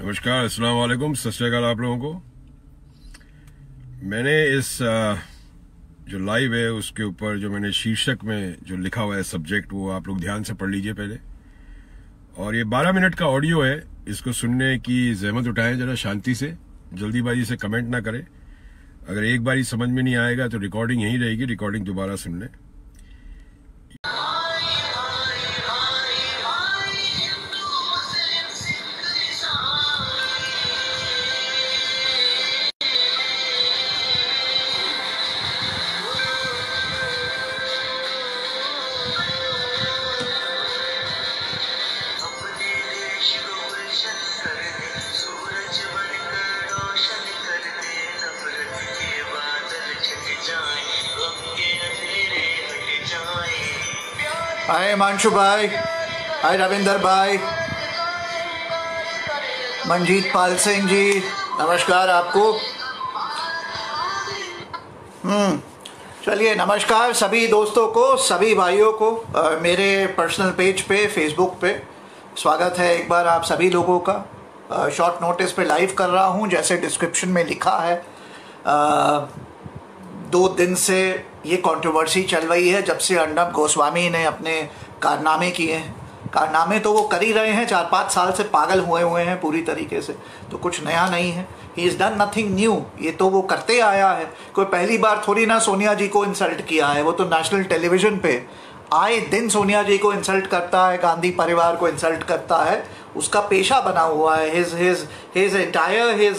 नमस्कार, अस्सलाम वालेकुम, सत श्री अकाल आप लोगों को। मैंने इस जो लाइव है उसके ऊपर जो मैंने शीर्षक में जो लिखा हुआ है सब्जेक्ट, वो आप लोग ध्यान से पढ़ लीजिए पहले। और ये 12 मिनट का ऑडियो है, इसको सुनने की जहमत उठाएं जरा शांति से, जल्दीबाजी से कमेंट ना करें। अगर एक बार ही समझ में नहीं आएगा तो रिकॉर्डिंग यहीं रहेगी, रिकॉर्डिंग दोबारा सुन लें। हाय मानशु भाई, हाय रविंदर भाई, मनजीत पाल सिंह जी, नमस्कार आपको। चलिए, नमस्कार सभी दोस्तों को, सभी भाइयों को। मेरे पर्सनल पेज पे फेसबुक पे स्वागत है एक बार आप सभी लोगों का। शॉर्ट नोटिस पे लाइव कर रहा हूँ, जैसे डिस्क्रिप्शन में लिखा है। 2 दिन से ये कंट्रोवर्सी चल रही है जब से अर्णब गोस्वामी ने अपने कारनामे किए हैं। कारनामे तो वो कर ही रहे हैं, 4-5 साल से पागल हुए हैं पूरी तरीके से, तो कुछ नया नहीं है। He is done nothing new, ये तो वो करते आया है। कोई पहली बार थोड़ी ना सोनिया जी को इंसल्ट किया है, वो तो नेशनल टेलीविज़न पे आए दिन सोनिया जी को इंसल्ट करता है, गांधी परिवार को इंसल्ट करता है, उसका पेशा बना हुआ है।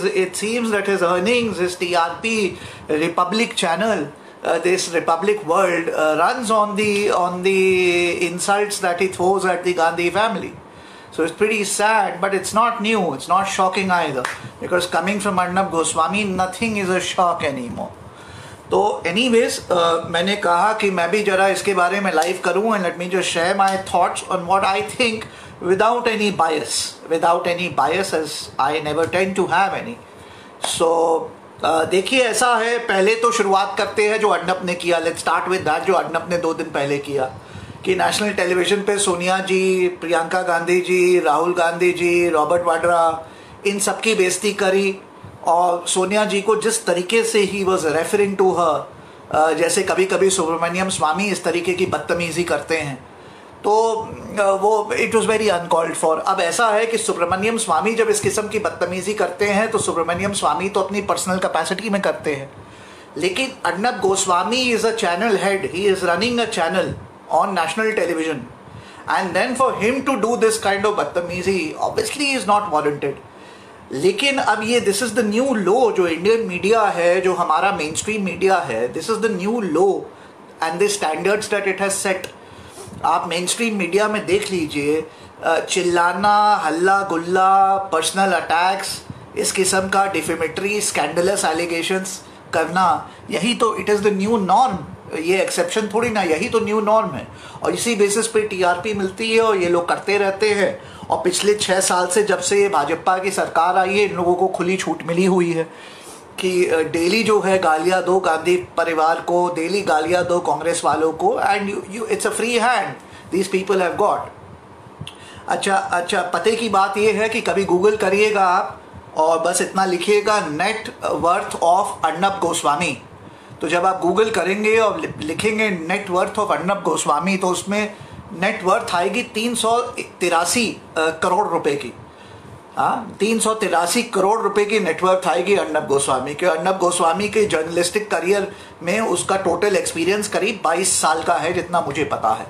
It seems that his earnings, his TRP, Republic channel, this Republic World runs on the insults that he throws at the Gandhi family. So it's pretty sad, but it's not new. It's not shocking either, because coming from Arnab Goswami, nothing is a shock anymore. So, anyways, मैंने कहा कि मैं भी जरा इसके बारे में live करूँ, and let me just share my thoughts on what I think without any bias, as I never tend to have any. So. देखिए, ऐसा है, पहले तो शुरुआत करते हैं जो अर्णब ने किया। लेट्स स्टार्ट विद दैट, जो अर्णब ने 2 दिन पहले किया कि नेशनल टेलीविज़न पे सोनिया जी, प्रियंका गांधी जी, राहुल गांधी जी, रॉबर्ट वाड्रा, इन सब की बेइज्जती करी। और सोनिया जी को जिस तरीके से he was referring to her, जैसे कभी कभी सुब्रमण्यम स्वामी इस तरीके की बदतमीज़ी करते हैं, तो वो it was very uncalled for. अब ऐसा है कि सुब्रमण्यम स्वामी जब इस किस्म की बदतमीज़ी करते हैं तो सुब्रमण्यम स्वामी तो अपनी पर्सनल कैपेसिटी में करते हैं, लेकिन Arnab Goswami is a channel head, he is running a channel on national television, and then for him to do this kind of बदतमीज़ी ऑब्वियसली इज़ नॉट वारंटेड। लेकिन अब ये this is the new law, जो Indian media है, जो हमारा mainstream media है, this is the new law and the standards that it has set. आप मेन स्ट्रीम मीडिया में देख लीजिए, चिल्लाना, हल्ला गुल्ला, पर्सनल अटैक्स, इस किस्म का डिफेमेटरी स्कैंडलस एलिगेशंस करना, यही तो it is the new norm. ये एक्सेप्शन थोड़ी ना, यही तो न्यू नॉर्म है। और इसी बेसिस पे टीआरपी मिलती है और ये लोग करते रहते हैं। और पिछले 6 साल से, जब से ये भाजपा की सरकार आई है, इन लोगों को खुली छूट मिली हुई है कि डेली जो है गालियाँ दो गांधी परिवार को, डेली गालियाँ दो कांग्रेस वालों को, and you it's a free hand these people have got. अच्छा, पते की बात यह है कि कभी गूगल करिएगा आप और बस इतना लिखिएगा, net worth of Arnab Goswami. तो जब आप गूगल करेंगे और लिखेंगे net worth of Arnab Goswami, तो उसमें नेट वर्थ आएगी 383 करोड़ रुपये की। हाँ, 383 करोड़ रुपए की नेटवर्थ आएगी अर्णब गोस्वामी के। अर्णब गोस्वामी के जर्नलिस्टिक करियर में उसका टोटल एक्सपीरियंस करीब 22 साल का है, जितना मुझे पता है।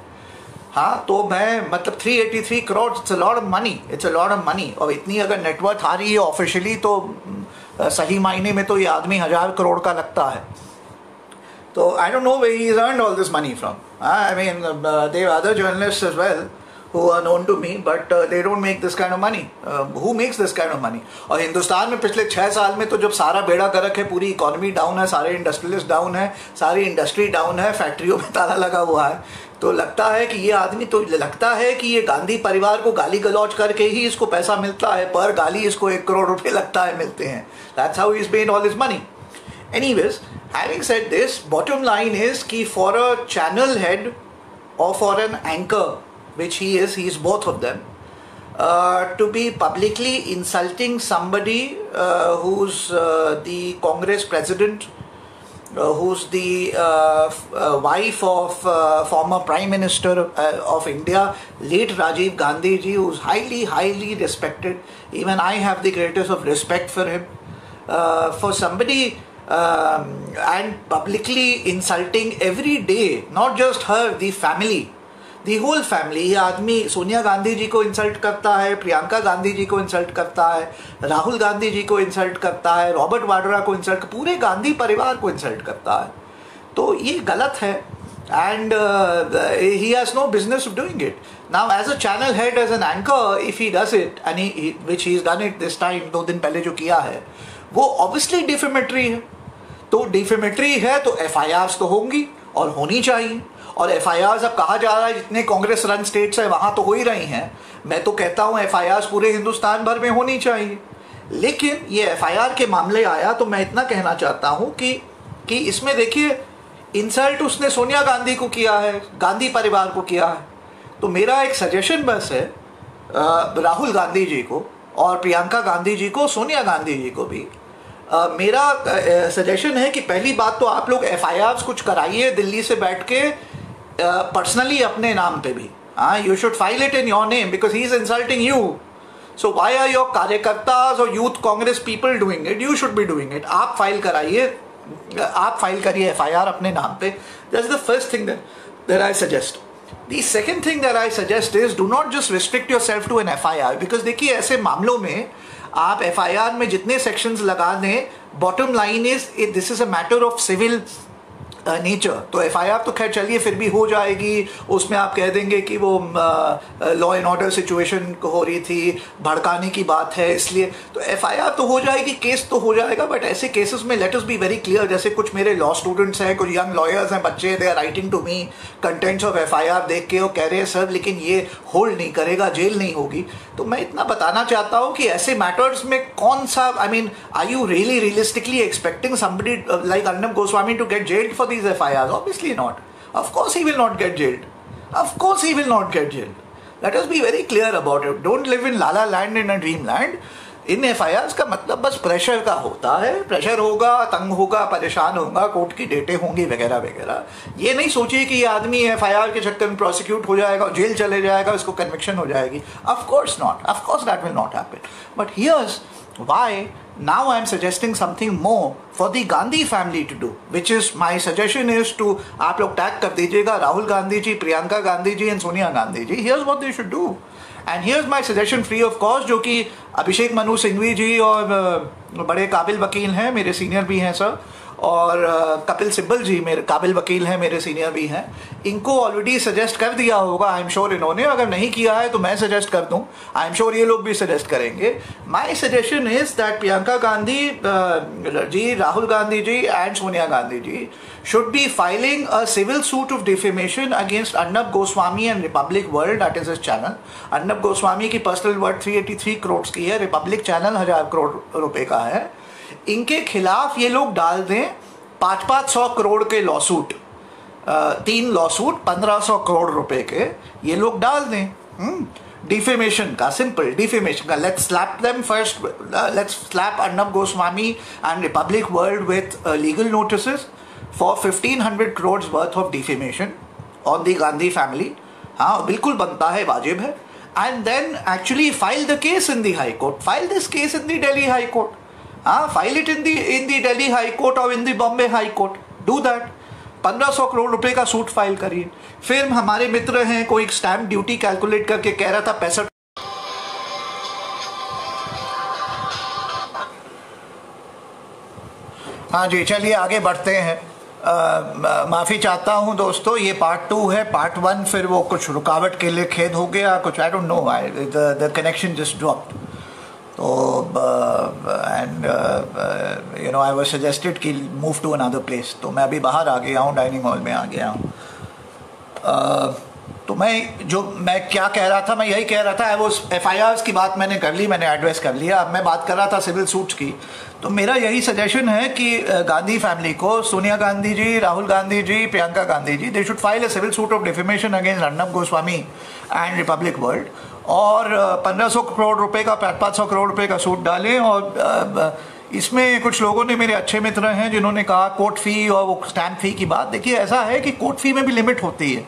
हाँ, तो मैं मतलब 383 crore, it's a lot of money, it's a lot of money. और इतनी अगर नेटवर्थ आ रही है ऑफिशियली, तो सही मायने में तो ये आदमी 1000 करोड़ का लगता है। तो I don't know where he is earned all this money from. I mean there are other journalists as well who are known to me, but they don't make this kind of money. Who makes this kind of money? और हिंदुस्तान में पिछले 6 साल में तो जब सारा बेड़ा गर्क है, पूरी इकोनॉमी डाउन है, सारे इंडस्ट्रियलिस्ट डाउन है, सारी इंडस्ट्री डाउन है, फैक्ट्रियों में ताला लगा हुआ है, तो लगता है कि ये आदमी, तो लगता है कि ये गांधी परिवार को गाली गलौज करके ही इसको पैसा मिलता है। पर गाली इसको 1 करोड़ रुपये लगता है, मिलते हैं। That's how he's made all his money. Anyways, having said this, bottom line is कि for a channel head or for an anchor, which he is both of them, to be publicly insulting somebody who's the Congress president, who's the wife of former Prime Minister of India, late Rajiv Gandhi ji, who's highly respected. Even I have the greatest of respect for him. For somebody and publicly insulting every day, not just her, the family, the whole family. ये आदमी सोनिया गांधी जी को insult करता है, प्रियंका गांधी जी को insult करता है, राहुल गांधी जी को insult करता है, रॉबर्ट वाड्रा को इंसल्ट, पूरे गांधी परिवार को इंसल्ट करता है. तो ये गलत है and he has no business of doing it. Now as a channel head, as an anchor, if he does it, and which he has done it this time, 2 दिन पहले जो किया है, वो obviously defamatory है. तो defamatory है तो FIRs तो होंगी और होनी चाहिए. और FIRs अब कहा जा रहा है जितने कांग्रेस रन स्टेट्स हैं वहाँ तो हो ही रही हैं. मैं तो कहता हूँ FIRs पूरे हिंदुस्तान भर में होनी चाहिए. लेकिन ये FIR के मामले आया तो मैं इतना कहना चाहता हूँ कि इसमें देखिए, इंसल्ट उसने सोनिया गांधी को किया है, गांधी परिवार को किया है. तो मेरा एक सजेशन बस है राहुल गांधी जी को और प्रियंका गांधी जी को, सोनिया गांधी जी को भी मेरा सजेशन है कि पहली बात तो आप लोग FIRs कुछ कराइए दिल्ली से बैठ के, पर्सनली अपने नाम पे भी. हाँ, you should file it in your name because he is insulting you. So why are your कार्यकर्ताज और youth Congress people doing it? You should be doing it. आप फाइल कराइए, आप फाइल करिए FIR अपने नाम पे. That's the first thing that I suggest. The second thing that I suggest is do not just restrict yourself to an FIR because देखिए ऐसे मामलों में आप FIR में जितने सेक्शंस लगा दें, bottom line is this is a matter of civil nature. तो FIR तो खैर चलिए फिर भी हो जाएगी, उसमें आप कह देंगे कि वो लॉ एंड ऑर्डर सिचुएशन हो रही थी, भड़काने की बात है इसलिए, तो FIR तो हो जाएगी, केस तो हो जाएगा. बट ऐसे केसेस में let us be very clear. जैसे कुछ मेरे लॉ स्टूडेंट्स हैं, कुछ यंग लॉयर्स हैं, बच्चे, they are writing to me contents of FIR देख के, वो कह रहे हैं सर लेकिन ये होल्ड नहीं करेगा, जेल नहीं होगी. तो मैं इतना बताना चाहता हूँ कि ऐसे मैटर्स में कौन सा, I mean, are you really realistically expecting somebody like Arnab Goswami to get jailed for these FIRs? Obviously not. Of course he will not get jailed. Of course he will not get jailed. Let us be very clear about it. Don't live in la la land, in a dreamland. इन FIRs का मतलब बस pressure का होता है. Pressure होगा, तंग होगा, परेशान होगा, कोर्ट की डेटें होंगी वगैरह वगैरह. ये नहीं सोचिए कि ये आदमी FIR के चक्कर में प्रोसिक्यूट हो जाएगा, जेल चले जाएगा, इसको कन्विक्शन हो जाएगी. Of course not. Of course that will not happen. But here's why now I am suggesting something more for the Gandhi family to do, which is my suggestion is to आप लोग tag कर दीजिएगा Rahul Gandhi ji, Priyanka Gandhi ji and Sonia Gandhi ji. Here's what they should do and here's my suggestion free of cost, जो कि अभिषेक मनु सिंघवी जी और बड़े काबिल वकील हैं, मेरे सीनियर भी हैं सर, और कपिल सिब्बल जी मेरे काबिल वकील हैं, मेरे सीनियर भी हैं. इनको ऑलरेडी सजेस्ट कर दिया होगा आई एम श्योर इन्होंने. अगर नहीं किया है तो मैं सजेस्ट कर दूं, आई एम श्योर ये लोग भी सजेस्ट करेंगे. My suggestion is that Priyanka Gandhi ji, Rahul Gandhi ji and Sonia Gandhi ji should be filing a civil suit of defamation against Arnab Goswami and Republic World, that is his channel. Arnab Goswami की पर्सनल वर्थ 383 करोड़ की है, Republic channel 1000 crore रुपए का है. इनके खिलाफ ये लोग डाल दें 500-500 करोड़ के लॉसूट, 3 लॉसूट 1500 करोड़ रुपए के ये लोग डाल दें डिफेमेशन का, सिंपल डिफेमेशन का. Let's slap them first, let's slap Arnab Goswami and Republic World with legal notices for 1500 crore worth of defamation on the Gandhi family. हाँ बिल्कुल बनता है, वाजिब है. And then actually file the case in the high court, file this case in the Delhi high court. File it in the Delhi high court और in the Bombay high court. Do that. 1500 crore रुपए का suit file करिए. फिर हमारे मित्र हैं, कोई stamp duty calculate करके कह रहा था 65. हाँ जी, चलिए आगे बढ़ते हैं. माफ़ी चाहता हूं दोस्तों, ये पार्ट 2 है. पार्ट 1 फिर वो कुछ रुकावट के लिए खेद हो गया, कुछ I don't know, the connection just dropped. तो and you know I was suggested कि मूव टू अनदर प्लेस. तो मैं अभी बाहर आ गया हूँ, डाइनिंग हॉल में आ गया हूँ. तो मैं क्या कह रहा था, मैं यही कह रहा था, वो FIRs की बात मैंने कर ली, मैंने एड्रेस कर लिया. अब मैं बात कर रहा था सिविल सूट्स की. तो मेरा यही सजेशन है कि गांधी फैमिली को, Sonia Gandhi ji, Rahul Gandhi ji, Priyanka Gandhi ji, they should file a civil suit of defamation against Arnab Goswami and Republic World और 1500 करोड़ रुपए का 500 करोड़ रुपए का सूद डाले। और इसमें कुछ लोगों ने, मेरे अच्छे मित्र हैं, जिन्होंने कहा कोर्ट फ़ी और वो स्टैम्प फ़ी की बात। देखिए ऐसा है कि कोर्ट फ़ी में भी लिमिट होती है,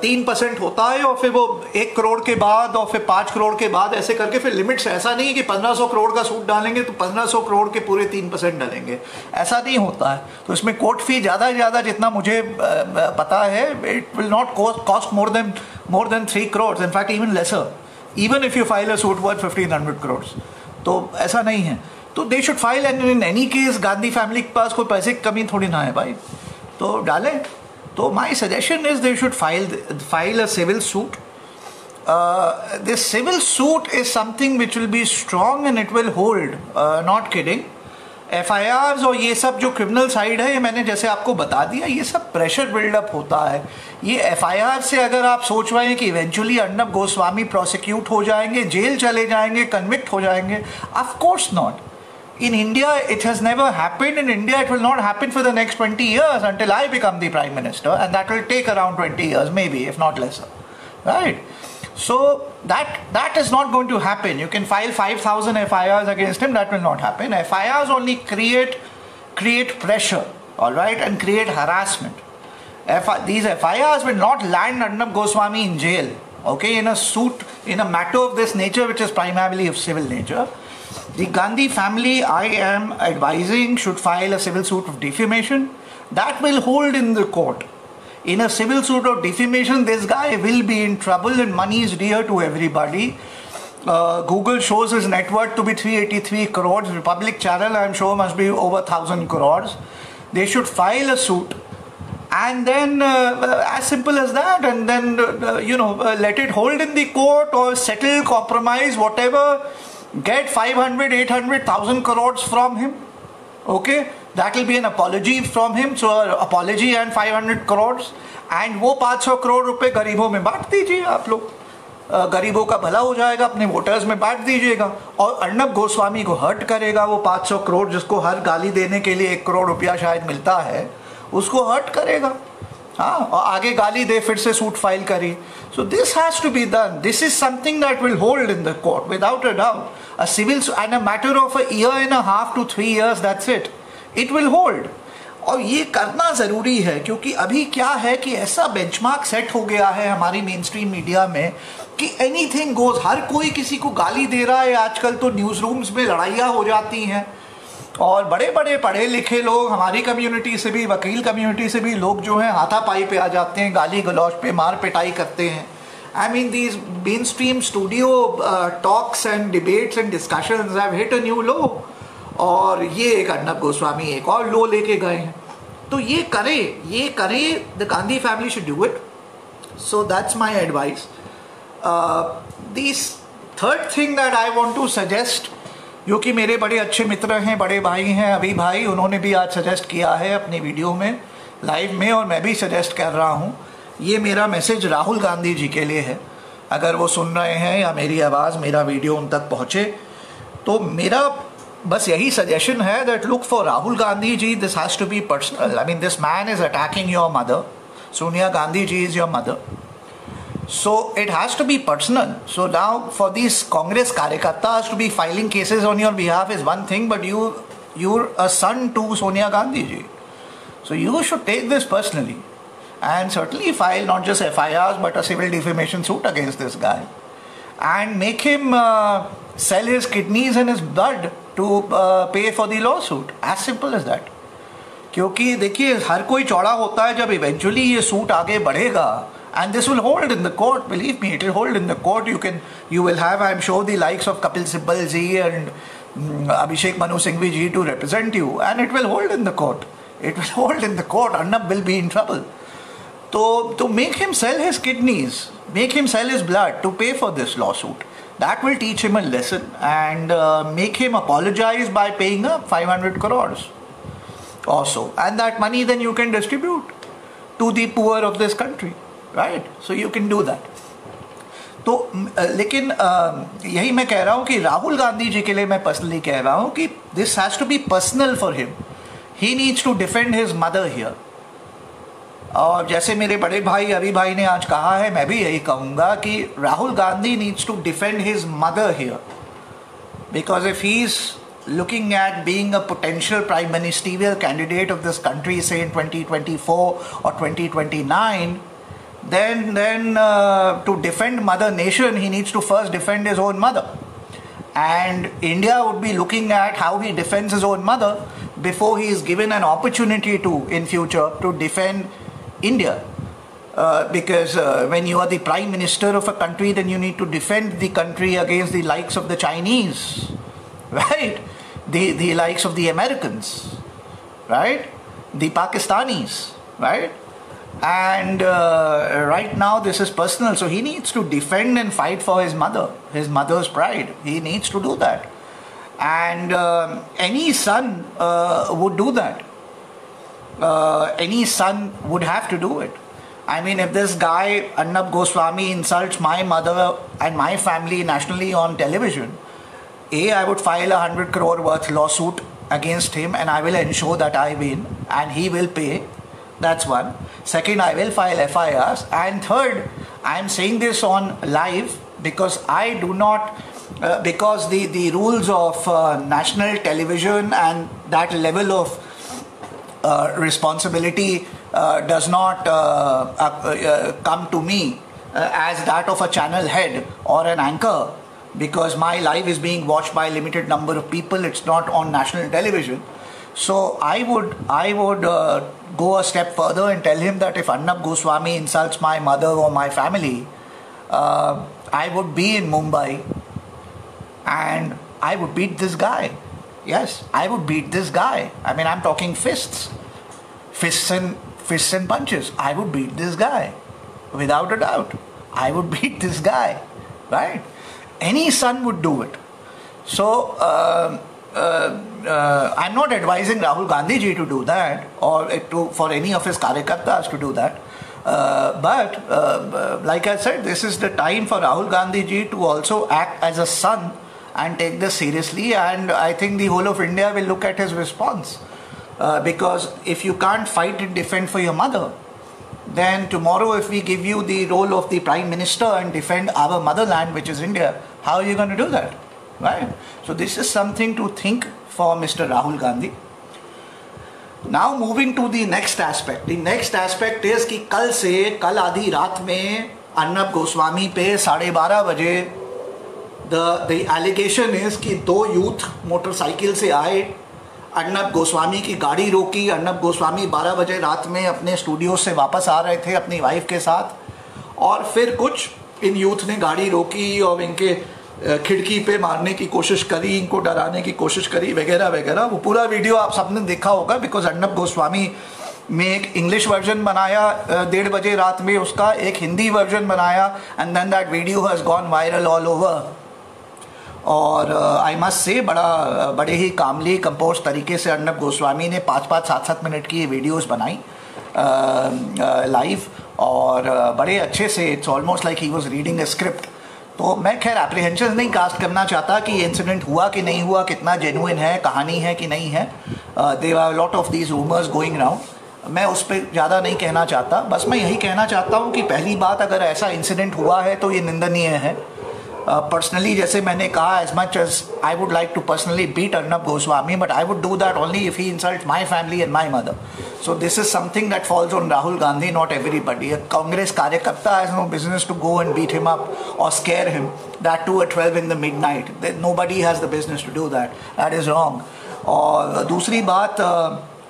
3% होता है और फिर वो 1 करोड़ के बाद और फिर 5 करोड़ के बाद, ऐसे करके फिर लिमिट्स। ऐसा नहीं है कि 1500 करोड़ का सूद डालेंगे तो 1500 करोड़ के पूरे 3% डालेंगे, ऐसा नहीं होता है। तो इसमें कोर्ट फ़ी ज़्यादा से ज़्यादा, जितना मुझे पता है, it will not cost more than 3 crore, in fact even lesser, even if you file a suit worth 1500 crore. तो ऐसा नहीं है, तो they should file. And in any case Gandhi family के पास कोई पैसे की कमी थोड़ी ना है भाई, तो डालें। तो my suggestion is they should file a civil suit. This civil suit is something which will be strong and it will hold, not kidding. FIR और ये सब जो क्रिमिनल साइड है, ये मैंने जैसे आपको बता दिया, ये सब प्रेशर बिल्डअप होता है। ये एफआईआर से अगर आप सोच रहे हैं कि इवेंचुअली अर्णब गोस्वामी प्रोसिक्यूट हो जाएंगे, जेल चले जाएंगे, कन्विक्ट हो जाएंगे, of course not. In India, it has never happened. In India, it will not happen for the next 20 years until I become the Prime Minister, and that will take around 20 years, maybe, if not lesser, right? So that is not going to happen. You can file 5,000 FIRs against him. That will not happen. FIRs only create pressure, all right, and create harassment. These FIRs will not land Arnab Goswami in jail, okay, in a suit, in a matter of this nature, which is primarily of civil nature. The Gandhi family, I am advising, should file a civil suit of defamation. That will hold in the court. In a civil suit of defamation, this guy will be in trouble and money is dear to everybody. Google shows his net worth to be 383 crores. Republic channel, I am sure, must be over 1,000 crores. They should file a suit. And then as simple as that, and then, let it hold in the court or settle, compromise, whatever. Get 500, 800, 1,000 crores from him, okay? That will be an apology from him, so apology and 500 crores. And वो 500 करोड़ रुपए गरीबों में बांट दीजिए आप लोग, गरीबों का भला हो जाएगा, अपने वोटर्स में बांट दीजिएगा। और अर्णब गोस्वामी को हर्ट करेगा वो 500 करोड़, जिसको हर गाली देने के लिए 1 करोड़ रुपया शायद मिलता है, उसको हर्ट करेगा, हाँ। और आगे गाली दे, फिर से सूट फाइल करी। So this has to be done, this is something that will hold in the court without a doubt. A civil and a matter of a year and a half to 3 years, that's it will hold. और ये करना ज़रूरी है, क्योंकि अभी क्या है कि ऐसा बेंचमार्क सेट हो गया है हमारी मेन स्ट्रीम मीडिया में कि एनीथिंग गोज़, हर कोई किसी को गाली दे रहा है। आजकल तो न्यूज़ रूम्स में लड़ाइयाँ हो जाती हैं, और बड़े बड़े पढ़े लिखे लोग, हमारी कम्युनिटी से भी, वकील कम्युनिटी से भी लोग जो हैं, हाथापाई पे आ जाते हैं, गाली गलौज पे, मार पिटाई करते हैं। I mean these mainstream studio talks and debates and discussions have hit a new low, और ये एक अर्णब गोस्वामी एक और लो लेके गए हैं। तो ये करें, the Gandhi family should do it. So that's my advice. This third thing that I want to suggest, जो कि मेरे बड़े अच्छे मित्र हैं, बड़े भाई हैं अभी भाई, उन्होंने भी आज सजेस्ट किया है अपनी वीडियो में, लाइव में, और मैं भी सजेस्ट कर रहा हूँ। ये मेरा मैसेज राहुल गांधी जी के लिए है। अगर वो सुन रहे हैं या मेरी आवाज़, मेरा वीडियो उन तक पहुँचे, तो मेरा बस यही सजेशन है that look for Rahul Gandhi ji, this has to be personal. I mean this man is attacking your mother, Sonia Gandhi ji is your mother, so it has to be personal. So now for these Congress karyakartas to be filing cases on your behalf is one thing, but you're a son to Sonia Gandhi ji, so you should take this personally and certainly file not just FIRs but a civil defamation suit against this guy, and make him sell his kidneys and his blood to pay for the lawsuit, as simple as that. क्योंकि देखिए हर कोई चौड़ा होता है, जब eventually ये suit आगे बढ़ेगा, and this will hold in the court, believe me, it will hold in the court. You will have, I am sure, the likes of Kapil Sibal ji and Abhishek Manu Singhvi ji to represent you, and it will hold in the court. It will hold in the court. Arnab will be in trouble. To make him sell his kidneys, make him sell his blood to pay for this lawsuit. That will teach him a lesson, and make him apologize by paying up 500 crores or so, and that money then you can distribute to the poor of this country. Right, so you can do that. तो लेकिन यही मैं कह रहा हूँ कि राहुल गांधी जी के लिए मैं पर्सनली कह रहा हूँ कि this has to be personal for him. He needs to defend his mother here, और जैसे मेरे बड़े भाई अभी भाई ने आज कहा है, मैं भी यही कहूँगा कि Rahul Gandhi needs to defend his mother here, because if he is looking at being a potential prime ministerial candidate of this country, say in 2024 or 2029, then to defend Mother Nation, he needs to first defend his own mother. And India would be looking at how he defends his own mother before he is given an opportunity to, in future, to defend India. Because when you are the prime minister of a country, then you need to defend the country against the likes of the Chinese, right? The likes of the Americans, right? The Pakistanis, right? And right now this is personal, so he needs to defend and fight for his mother, his mother's pride. He needs to do that. And any son would do that. Any son would have to do it. I mean, if this guy, Arnab Goswami, insults my mother and my family nationally on television, A, I would file 100 crore worth lawsuit against him and I will ensure that I win and he will pay. That's one. Second, I will file FIRs. And third, I am saying this on live because I do not, because the rules of national television and that level of responsibility does not come to me as that of a channel head or an anchor. Because my live is being watched by a limited number of people, it's not on national television. So I would go a step further and tell him that if Arnab Goswami insults my mother or my family, I would be in Mumbai and I would beat this guy. Yes, I would beat this guy. I mean, I'm talking fists and punches. I would beat this guy, without a doubt. I would beat this guy, right? Any son would do it. So I'm not advising Rahul Gandhi ji to do that or for any of his karyakartas to do that. But like I said, this is the time for Rahul Gandhi ji to also act as a son and take this seriously. And I think the whole of India will look at his response. Because if you can't fight and defend for your mother, then tomorrow if we give you the role of the Prime Minister and defend our motherland, which is India, how are you going to do that, right? So this is something to think for Mr. Rahul Gandhi. Now moving to the next aspect. The next aspect is कि कल आधी रात में अर्नब गोस्वामी पे 12:30 बजे the allegation is कि 2 youth motorcycle से आए, अर्नब गोस्वामी की गाड़ी रोकी, अर्नब गोस्वामी 12 बजे रात में अपने स्टूडियो से वापस आ रहे थे अपनी वाइफ के साथ और फिर कुछ इन यूथ ने गाड़ी रोकी और इनके खिड़की पे मारने की कोशिश करी, इनको डराने की कोशिश करी वगैरह वगैरह। वो पूरा वीडियो आप सबने देखा होगा बिकॉज अर्नब गोस्वामी में एक इंग्लिश वर्जन बनाया 1:30 बजे रात में, उसका एक हिंदी वर्जन बनाया and then that video has gone viral all over. और आई मस्ट से बड़े ही कामली कंपोज तरीके से अर्नब गोस्वामी ने 5-5, 7-7 मिनट की वीडियोस बनाई लाइव और बड़े अच्छे से, it's almost like he was reading a script. तो मैं खैर एप्रीहेंशन नहीं कास्ट करना चाहता कि ये इंसिडेंट हुआ कि नहीं हुआ, कितना जेन्युइन है, कहानी है कि नहीं है। There are lot of these rumours going around, मैं उस पर ज़्यादा नहीं कहना चाहता। बस मैं यही कहना चाहता हूँ कि पहली बात, अगर ऐसा इंसिडेंट हुआ है तो ये निंदनीय है। पर्सनली जैसे मैंने कहा, as much as I would like to personally beat Arnab Goswami, but I would do that only if he insult my family and my mother. So this is something that falls on Rahul Gandhi, not everybody. Congress कार्यकर्ता has no business to go and beat him up और scare him, that too at 12 in the midnight, nobody has the business to do that, that is wrong. और दूसरी बात,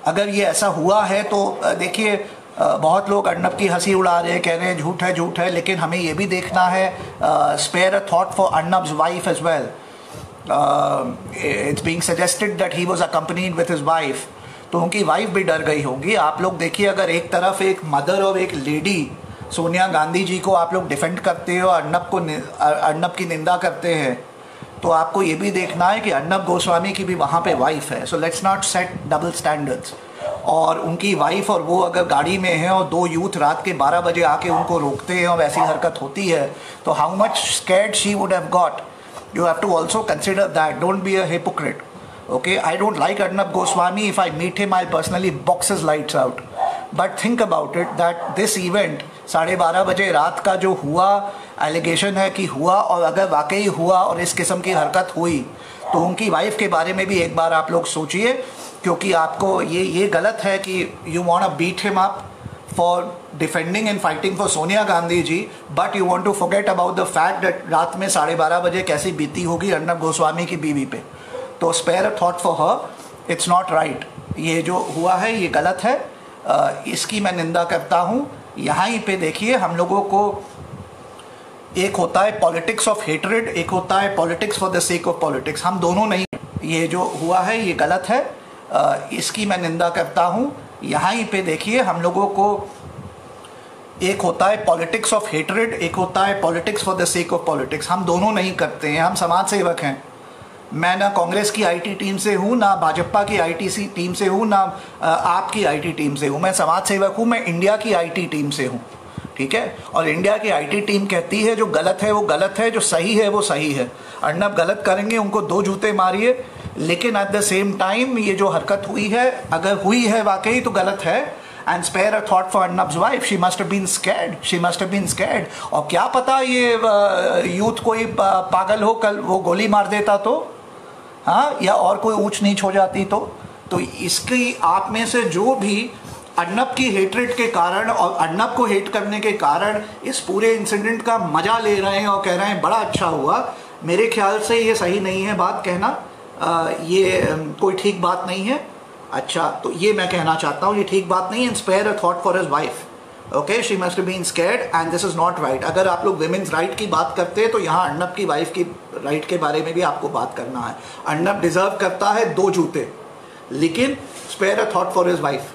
अगर ये ऐसा हुआ है तो देखिए, बहुत लोग अर्नब की हंसी उड़ा रहे हैं, कह रहे हैं झूठ है झूठ है, लेकिन हमें ये भी देखना है, spare a thought for Arnab's wife as well. It's being suggested that he was accompanied with his wife, तो उनकी वाइफ भी डर गई होंगी। आप लोग देखिए, अगर एक तरफ एक मदर और एक लेडी सोनिया गांधी जी को आप लोग डिफेंड करते हो, अर्नब की निंदा करते हैं, तो आपको ये भी देखना है कि अर्नब गोस्वामी की भी वहाँ पे वाइफ है। So let's not set double standards. और उनकी वाइफ और वो अगर गाड़ी में है और 2 यूथ रात के 12 बजे आके उनको रोकते हैं और ऐसी हरकत होती है, तो how much scared she would have got, you have to also consider that. Don't be a hypocrite, okay. I don't like Arnab Goswami, if I meet him I personally box his lights out, but think about it that this event 12:30 बजे रात का जो हुआ, allegation है कि हुआ, और अगर वाकई हुआ और इस किस्म की हरकत हुई तो उनकी वाइफ के बारे में भी एक बार आप लोग सोचिए, क्योंकि आपको ये गलत है कि you want to beat him up for defending and fighting for Sonia Gandhi ji, but you want to forget about the fact that रात में 12:30 बजे कैसी बीती होगी अर्णब गोस्वामी की बीवी पे. तो spare a thought for her, it's not right. ये जो हुआ है ये गलत है, इसकी मैं निंदा करता हूँ. यहाँ ही पे देखिए हम लोगों को एक होता है पॉलिटिक्स ऑफ हेटरेड, एक होता है politics for the sake of politics. हम दोनों नहीं. ये जो हुआ है ये गलत है, इसकी मैं निंदा करता हूँ. यहाँ ही पे देखिए हम लोगों को एक होता है पॉलिटिक्स ऑफ हेटरेड, एक होता है politics for the sake of politics. हम दोनों नहीं करते हैं, हम समाज सेवक हैं. मैं ना कांग्रेस की आईटी टीम से हूँ, ना भाजपा की आईटीसी टीम से हूँ, ना आपकी आईटी टीम से हूँ. मैं समाज सेवक हूँ, मैं इंडिया की आईटी टीम से हूँ, ठीक है. और इंडिया की आईटी टीम कहती है जो गलत है वो गलत है, जो सही है वो सही है. अर्णब गलत करेंगे, उनको 2 जूते मारिए, लेकिन एट द सेम टाइम ये जो हरकत हुई है अगर हुई है वाकई तो गलत है. And spare a thought for Arnab's wife. She must have been scared. She must have been scared. और क्या पता ये यूथ कोई पागल हो, कल वो गोली मार देता तो, हाँ, या और कोई ऊंच नीच हो जाती तो इसकी आप में से जो भी अर्णब की हेटरेट के कारण और अर्णब को हेट करने के कारण इस पूरे इंसिडेंट का मजा ले रहे हैं और कह रहे हैं बड़ा अच्छा हुआ, मेरे ख्याल से ये सही नहीं है बात कहना, ये कोई ठीक बात नहीं है. अच्छा, तो ये मैं कहना चाहता हूँ, ये ठीक बात नहीं है. Spare a thought for his wife, okay, she must been scared and this is not right. अगर आप लोग विमेंस राइट की बात करते हैं तो यहाँ अर्णब की वाइफ की राइट के बारे में भी आपको बात करना है. अर्णब डिजर्व करता है 2 जूते, लेकिन spare a thought for his wife,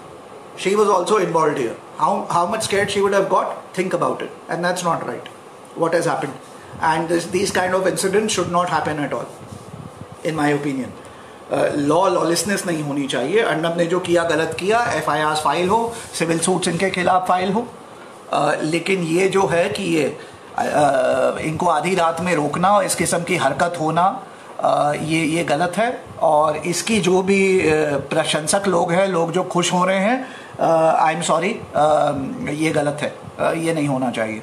she was also involve here. How much scared she would have got, think about it, and that's not right what has happened, and this kind of incident should not happen at all in my opinion. Lawlessness नहीं होनी चाहिए. अर्णब ने जो किया गलत किया, FIR file हो, civil suits इनके खिलाफ फाइल हो, लेकिन ये जो है कि ये इनको आधी रात में रोकना और इस किस्म की हरकत होना, ये गलत है. और इसकी जो भी प्रशंसक लोग हैं, लोग जो खुश हो रहे हैं, आई एम सॉरी, ये गलत है, ये नहीं होना चाहिए.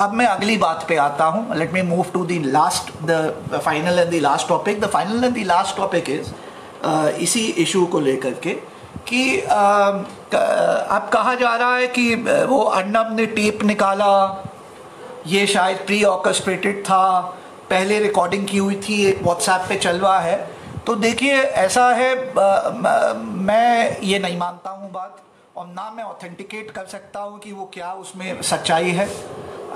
अब मैं अगली बात पे आता हूँ. Let me move to the final and the last topic. The final and the last topic is इसी इशू को लेकर के कि अब कहा जा रहा है कि वो अर्णब ने टेप निकाला, ये शायद प्री ऑर्केस्ट्रेटेड था, पहले रिकॉर्डिंग की हुई थी, एक व्हाट्सएप पे चल रहा है. तो देखिए ऐसा है, मैं ये नहीं मानता हूँ बात, और ना मैं ऑथेंटिकेट कर सकता हूँ कि वो क्या उसमें सच्चाई है.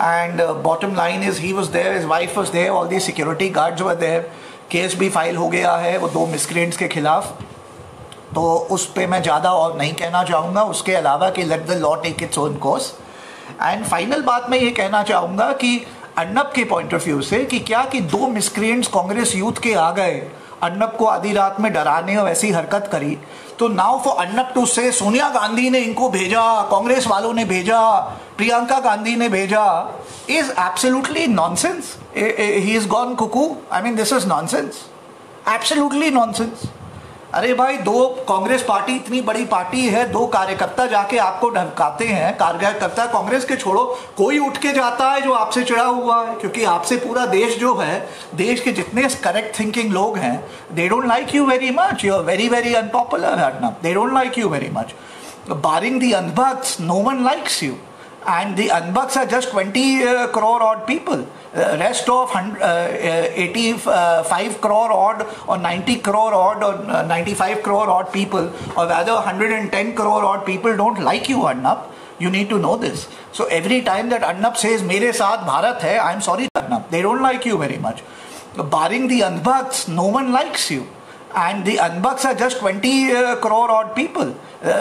And bottom line is he was there, his wife was there, all the security guards were there, case भी फाइल हो गया है वो 2 मिसक्रिएंट्स के खिलाफ. तो उस पर मैं ज़्यादा और नहीं कहना चाहूँगा, उसके अलावा कि let the law take its own course. And final बात मैं ये कहना चाहूँगा कि अर्णब के पॉइंट ऑफ व्यू से कि क्या कि 2 मिसक्रिएंट्स कांग्रेस यूथ के आ गए, अर्णब को आधी रात में डराने और ऐसी हरकत करी, तो नाउ फॉर अर्णब टू से सोनिया गांधी ने इनको भेजा, कांग्रेस वालों ने भेजा, प्रियंका गांधी ने भेजा, is absolutely nonsense. He is gone cuckoo. I mean this is nonsense, absolutely nonsense. अरे भाई, 2 कांग्रेस पार्टी इतनी बड़ी पार्टी है, 2 कार्यकर्ता जाके आपको धमकाते हैं, कार्यकर्ता कांग्रेस के छोड़ो, कोई उठ के जाता है जो आपसे चिढ़ा हुआ है, क्योंकि आपसे पूरा देश जो है, देश के जितने करेक्ट थिंकिंग लोग हैं, they don't like you very much. You are very very unpopular Arnab, they don't like you very much. Barring the unbucks, no one likes you, and the unbucks are just 20 crore odd people. Rest of 85 crore odd or 90 crore odd or 95 crore odd people, or rather 110 crore odd people don't like you, Arnab. You need to know this. So every time that Arnab says mere saath Bharat hai, I am sorry Arnab, they don't like you very much. Barring the unbucks, no one likes you, and the unbucks are just 20 crore odd people.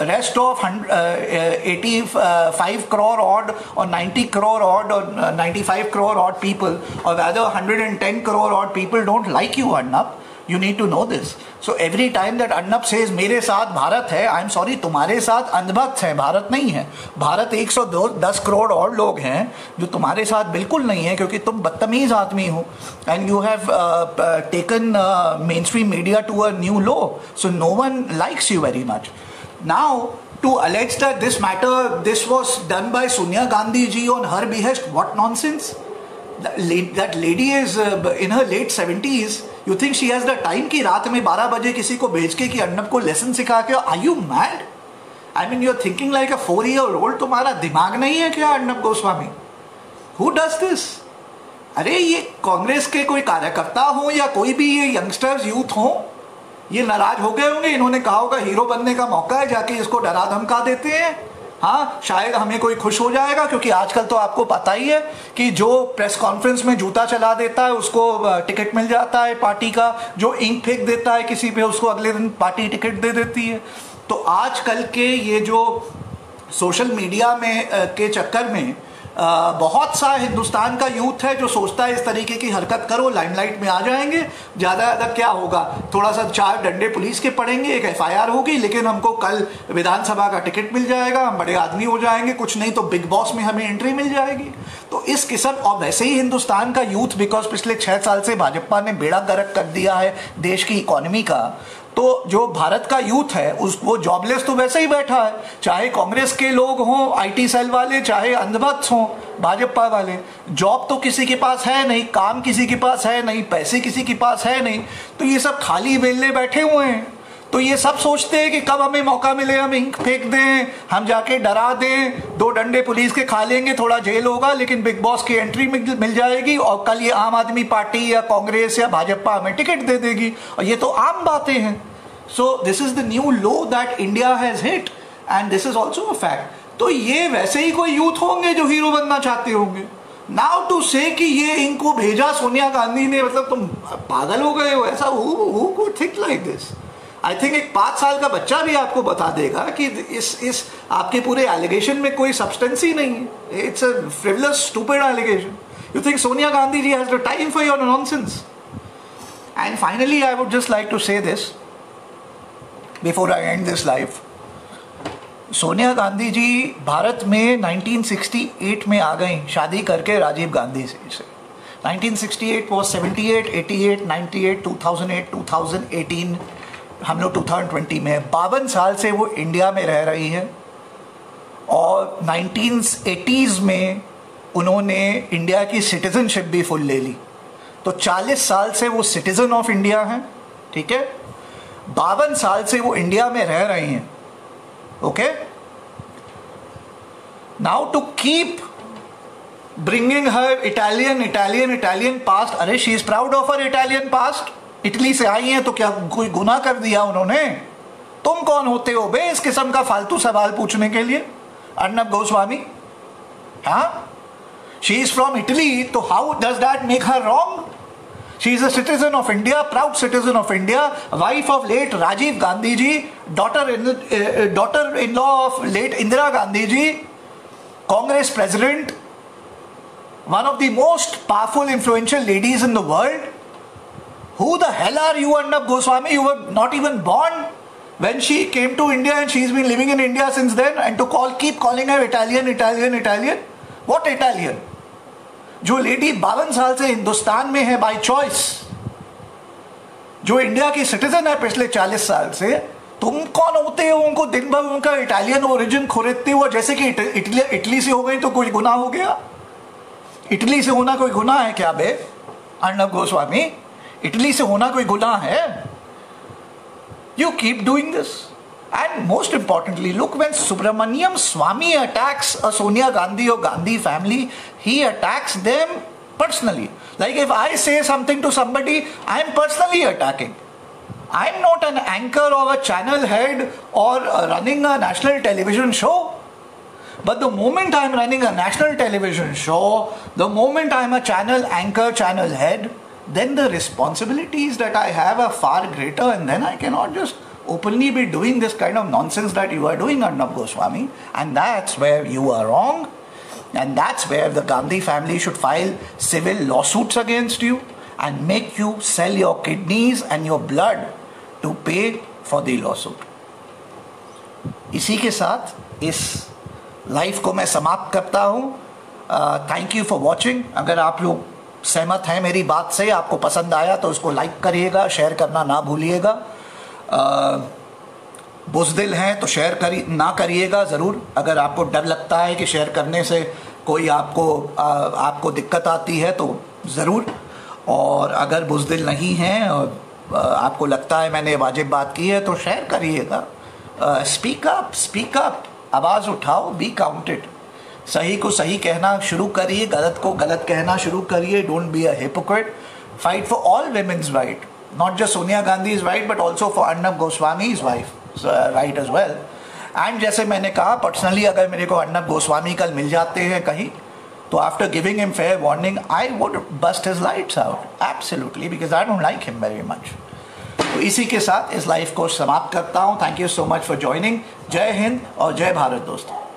Rest of 85 crore odd or 90 crore odd or 95 crore odd people, or rather 110 crore odd people don't like you, Arnab. You need to know this. So every time that Arnab says मेरे साथ भारत है, I am sorry, तुम्हारे साथ अंधभक्त है, भारत नहीं है. भारत 110 करोड़ और लोग हैं जो तुम्हारे साथ बिल्कुल नहीं है, क्योंकि तुम बदतमीज़ आदमी हो. And you have taken mainstream media to a new low. So no one likes you very much. Now to allege that this matter, this was done by Sonia Gandhi ji on her behest, what nonsense. That lady is in her late 70s. You think she has the time कि रात में 12 बजे किसी को भेज के कि अर्नब को लेसन सिखा के? Are you mad? I mean, you're thinking like a 4-year-old. तुम्हारा दिमाग नहीं है क्या Arnab Goswami? Who does this? अरे ये कांग्रेस के कोई कार्यकर्ता हो या कोई भी ये यंगस्टर्स यूथ हो, ये नाराज हो गए होंगे, इन्होंने कहा होगा हीरो बनने का मौका है, जाके इसको डरा धमका देते हैं, हाँ शायद हमें कोई खुश हो जाएगा, क्योंकि आजकल तो आपको पता ही है कि जो प्रेस कॉन्फ्रेंस में जूता चला देता है उसको टिकट मिल जाता है पार्टी का, जो इंक फेंक देता है किसी पे उसको अगले दिन पार्टी टिकट दे देती है। तो आजकल के ये जो सोशल मीडिया में के चक्कर में बहुत सा हिंदुस्तान का यूथ है जो सोचता है इस तरीके की हरकत करो लाइमलाइट में आ जाएंगे, ज़्यादा क्या होगा, थोड़ा सा 4 डंडे पुलिस के पड़ेंगे, एक FIR होगी, लेकिन हमको कल विधानसभा का टिकट मिल जाएगा, हम बड़े आदमी हो जाएंगे, कुछ नहीं तो बिग बॉस में हमें एंट्री मिल जाएगी। तो इस किस्म, और वैसे ही हिंदुस्तान का यूथ, बिकॉज पिछले 6 साल से भाजपा ने बेड़ा गर्क कर दिया है देश की इकोनॉमी का, तो जो भारत का यूथ है वो जॉबलेस तो वैसे ही बैठा है, चाहे कांग्रेस के लोग हों, IT सेल वाले, चाहे अंधभक्त हों भाजपा वाले, जॉब तो किसी के पास है नहीं, काम किसी के पास है नहीं, पैसे किसी के पास है नहीं, तो ये सब खाली वेल्ले बैठे हुए हैं। तो ये सब सोचते हैं कि कब हमें मौका मिले, हम इंक फेंक दें, हम जाके डरा दें, 2 डंडे पुलिस के खा लेंगे, थोड़ा जेल होगा, लेकिन बिग बॉस की एंट्री मिल जाएगी, और कल ये आम आदमी पार्टी या कांग्रेस या भाजपा हमें टिकट दे देगी, और ये तो आम बातें हैं। So this is the new low that India has hit and this is also a fact. तो ये वैसे ही कोई यूथ होंगे जो हीरो बनना चाहते होंगे। नाउ टू से कि ये इनको भेजा सोनिया गांधी ने, मतलब तुम पागल हो गए हो, ऐसा who could think like this. I think एक 5 साल का बच्चा भी आपको बता देगा कि इस आपके पूरे एलिगेशन में कोई सब्सटेंस ही नहीं है, it's a frivolous stupid allegation. You think Sonia Gandhi ji has the time for your nonsense. And finally I would just like to say this before I end this life, Sonia Gandhi ji Bharat में 1968 में आ गई शादी करके राजीव गांधी से। 1968 वॉज 78, 88, 98, 2008, 2018, हम लोग 2020 में 52 साल से वो इंडिया में रह रही है, और 1980s में उन्होंने इंडिया की सिटीजनशिप भी फुल ले ली, तो 40 साल से वो सिटीजन ऑफ इंडिया हैं, ठीक है। 52 साल से वो इंडिया में रह रही हैं, okay. Now to keep bringing her Italian past, अरे she is proud of her Italian past, Italy से आई हैं तो क्या कोई गुनाह कर दिया उन्होंने? तुम कौन होते हो बे इस किस्म का फालतू सवाल पूछने के लिए अर्नब गोस्वामी? हाँ, शी इज फ्रॉम इटली, तो how does that make her wrong? She is a citizen of India, proud citizen of India, wife of late Rajiv Gandhi ji, daughter in law of late Indira Gandhi ji, Congress president, one of the most powerful influential ladies in the world. Who the hell are you, Arnab Goswami? You were not even born when she came to India, and she's been living in India since then. And to keep calling her Italian. What Italian? जो lady 52 साल से हिंदुस्तान में है by choice, जो India की citizen है पिछले 40 साल से, तुम कौन होते हो उनको दिन भर उनका इटालियन ओरिजिन खोदते हो? जैसे कि इटली से हो गई तो कोई गुनाह हो गया? इटली से होना कोई गुनाह है क्या बे अर्नब गोस्वामी? इटली से होना कोई गुनाह है? You keep doing this. And most importantly look, when Subramanian Swamy attacks Sonia Gandhi और Gandhi family, he attacks them personally. Like if I say something to somebody, I am personally attacking. I am not an anchor और a channel head और running a national television show, but the moment I am running a national television show, the moment I am a channel anchor, channel head, then the responsibilities that I have are far greater, and then I cannot just openly be doing this kind of nonsense that you are doing, Arnab Goswami. And that's where you are wrong, and that's where the Gandhi family should file civil lawsuits against you and make you sell your kidneys and your blood to pay for the lawsuit. इसी के साथ इस life को मैं समाप्त करता हूँ। Thank you for watching. अगर आप लोग सहमत हैं मेरी बात से, आपको पसंद आया तो उसको लाइक करिएगा, शेयर करना ना भूलिएगा। बुज़दिल हैं तो शेयर ना करिएगा ज़रूर। अगर आपको डर लगता है कि शेयर करने से कोई आपको दिक्कत आती है तो ज़रूर, और अगर बुज़दिल नहीं हैं और आपको लगता है मैंने वाजिब बात की है तो शेयर करिएगा। स्पीक अप, आवाज़ उठाओ, बी काउंटेड। सही को सही कहना शुरू करिए, गलत को गलत कहना शुरू करिए। Don't be a hypocrite. Fight for all women's right, not just Sonia Gandhi is right but also for Arnab Goswami is wife right as well. And जैसे मैंने कहा, पर्सनली अगर मेरे को अर्नब गोस्वामी कल मिल जाते हैं कहीं तो after giving him fair warning I would bust his lights out absolutely, because I don't like him very much. तो इसी के साथ इस लाइफ को समाप्त करता हूँ। Thank you so much for joining. जय हिंद और जय भारत दोस्तों।